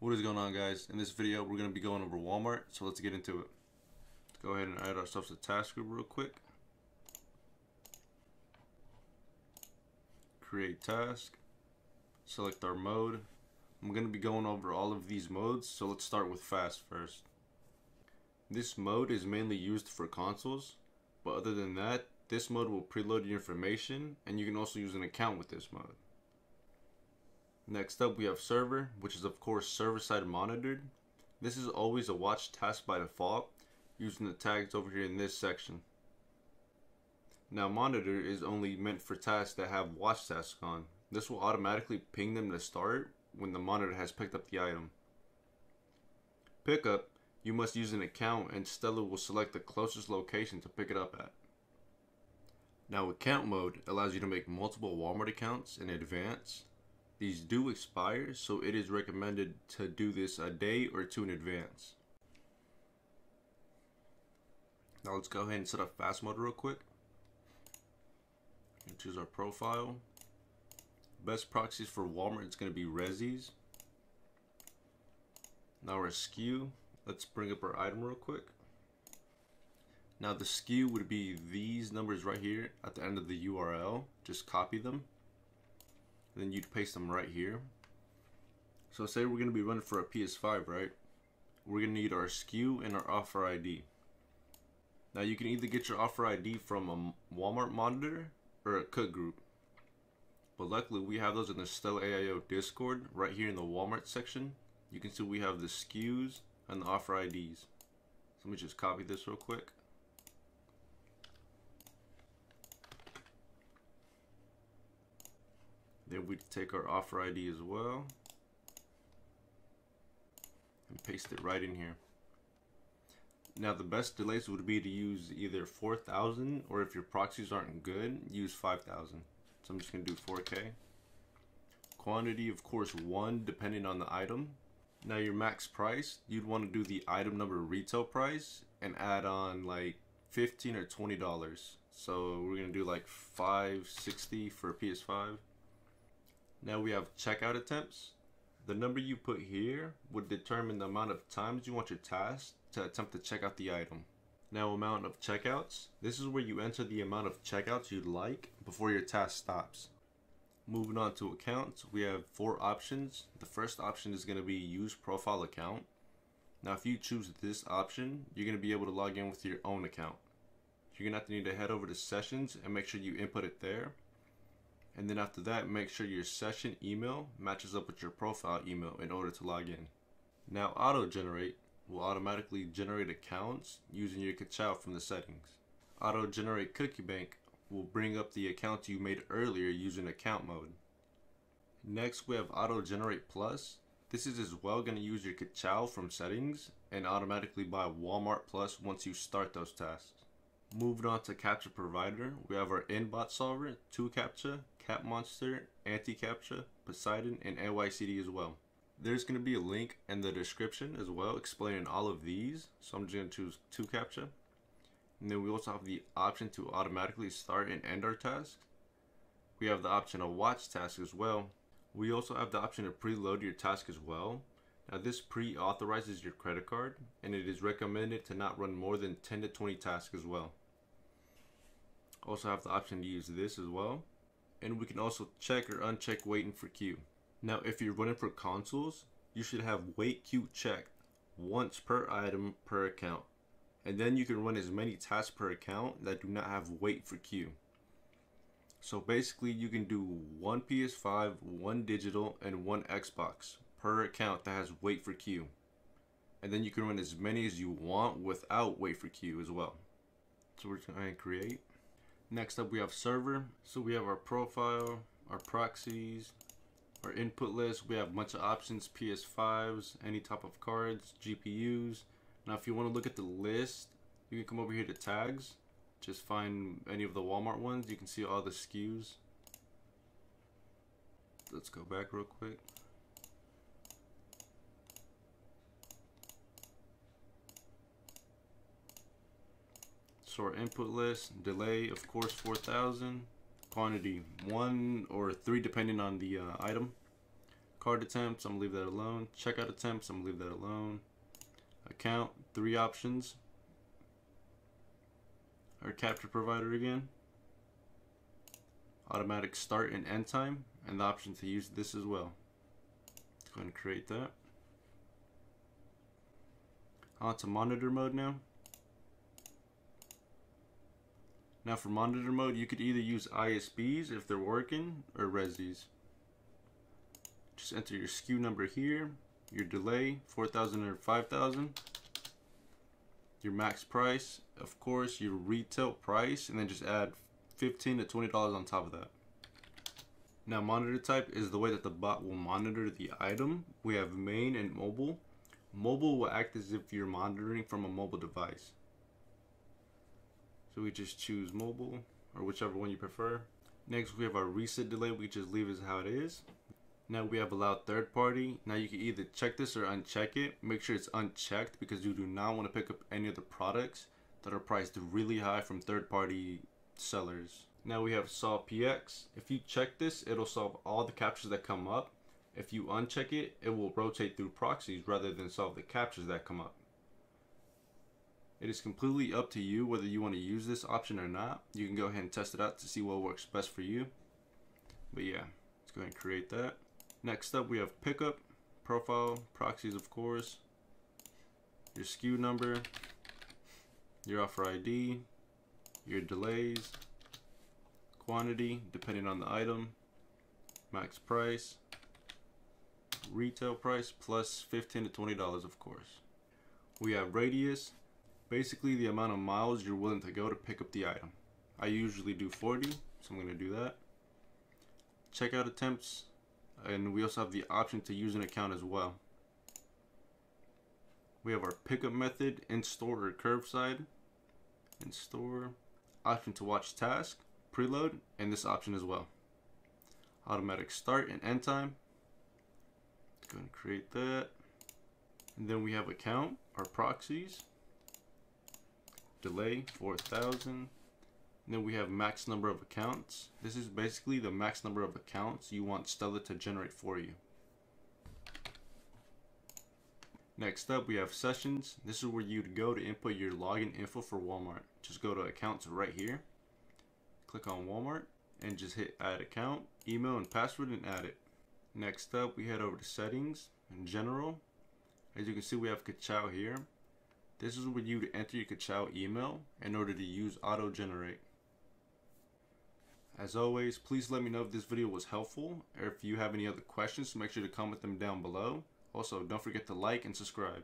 What is going on, guys? In this video we're going to be going over Walmart, so let's get into it. Let's go ahead and add ourselves to task group real quick. Create task, select our mode. I'm going to be going over all of these modes, so let's start with fast first. This mode is mainly used for consoles, but other than that, this mode will preload your information, and you can also use an account with this mode. Next up we have server, which is of course server-side monitored. This is always a watch task by default, using the tags over here in this section. Now monitor is only meant for tasks that have watch tasks on. This will automatically ping them to start when the monitor has picked up the item. Pickup, you must use an account and Stella will select the closest location to pick it up at. Now account mode allows you to make multiple Walmart accounts in advance. These do expire, so it is recommended to do this a day or two in advance. Now let's go ahead and set up fast mode real quick. And choose our profile. Best proxies for Walmart is going to be Resi's. Now our SKU. Let's bring up our item real quick. Now the SKU would be these numbers right here at the end of the URL. Just copy them. Then you'd paste them right here. So say we're going to be running for a PS5, right? We're going to need our SKU and our offer ID. Now you can either get your offer ID from a Walmart monitor or a cook group. But luckily we have those in the StellarAIO Discord right here in the Walmart section. You can see we have the SKUs and the offer IDs. So let me just copy this real quick. Then we take our offer ID as well and paste it right in here. Now the best delays would be to use either 4,000 or, if your proxies aren't good, use 5,000. So I'm just going to do 4K. Quantity, of course, 1 depending on the item. Now your max price, you'd want to do the item number retail price and add on like $15 or $20. So we're going to do like $5.60 for a PS5. Now we have checkout attempts. The number you put here would determine the amount of times you want your task to attempt to check out the item. Now amount of checkouts. This is where you enter the amount of checkouts you'd like before your task stops. Moving on to accounts, we have 4 options. The first option is going to be use profile account. Now if you choose this option, you're going to be able to log in with your own account. You're going to have to need to head over to sessions and make sure you input it there. And then after that, make sure your session email matches up with your profile email in order to log in. Now auto generate will automatically generate accounts using your Captcha from the settings. Auto generate cookie bank will bring up the accounts you made earlier using account mode. Next we have auto generate plus. This is as well going to use your Captcha from settings and automatically buy Walmart Plus once you start those tasks. Moving on to CAPTCHA provider, we have our inbot solver, 2CAPTCHA, CapMonster, Anti-CAPTCHA, Poseidon, and NYCD as well. There's going to be a link in the description as well explaining all of these, so I'm just going to choose 2CAPTCHA. And then we also have the option to automatically start and end our task. We have the option to watch task as well. We also have the option to preload your task as well. Now this pre-authorizes your credit card, and it is recommended to not run more than 10 to 20 tasks as well. Also have the option to use this as well. And we can also check or uncheck waiting for queue. Now if you're running for consoles, you should have wait queue checked once per item per account. And then you can run as many tasks per account that do not have wait for queue. So basically you can do 1 PS5, 1 digital, and 1 Xbox per account that has wait for queue. And then you can run as many as you want without wait for queue as well. So we're just going to create. Next up we have server. So we have our profile, our proxies, our input list. We have a bunch of options, PS5s, any type of cards, GPUs. Now if you want to look at the list, you can come over here to tags. Just find any of the Walmart ones. You can see all the SKUs. Let's go back real quick. So our input list, delay of course 4,000, quantity 1 or 3 depending on the item, Card attempts, I'm gonna leave that alone. Checkout attempts, I'm gonna leave that alone. Account, three options. Our Captcha provider again. Automatic start and end time, and the option to use this as well. Let's go ahead and create that. On to monitor mode now. Now for monitor mode, you could either use ISBs if they're working, or Resi's. Just enter your SKU number here, your delay, 4,000 or 5,000, your max price, of course, your retail price, and then just add $15 to $20 on top of that. Now monitor type is the way that the bot will monitor the item. We have main and mobile. Mobile will act as if you're monitoring from a mobile device. So we just choose mobile or whichever one you prefer. Next we have our reset delay, we just leave as how it is. Now we have allowed third party. Now you can either check this or uncheck it. Make sure it's unchecked because you do not want to pick up any of the products that are priced really high from third party sellers. Now we have solve PX. If you check this, it'll solve all the captchas that come up. If you uncheck it, it will rotate through proxies rather than solve the captchas that come up. It is completely up to you whether you want to use this option or not. You can go ahead and test it out to see what works best for you. But yeah, let's go ahead and create that. Next up we have pickup, profile, proxies of course, your SKU number, your offer ID, your delays, quantity depending on the item, max price, retail price, plus $15 to $20 of course. We have radius, basically the amount of miles you're willing to go to pick up the item. I usually do 40, so I'm going to do that. Checkout attempts, and we also have the option to use an account as well. We have our pickup method, in-store or curbside, in-store, option to watch task, preload, and this option as well. Automatic start and end time. Let's go ahead and create that. And then we have account, our proxies, delay 4,000. Then we have max number of accounts. This is basically the max number of accounts you want Stella to generate for you. Next up we have sessions. This is where you'd go to input your login info for Walmart. Just go to accounts right here, click on Walmart, and just hit add account, email and password, and add it. Next up we head over to settings and general. As you can see we have Captcha here. This is where you'd enter your Captcha email in order to use auto generate. As always, please let me know if this video was helpful, or if you have any other questions, make sure to comment them down below. Also, don't forget to like and subscribe.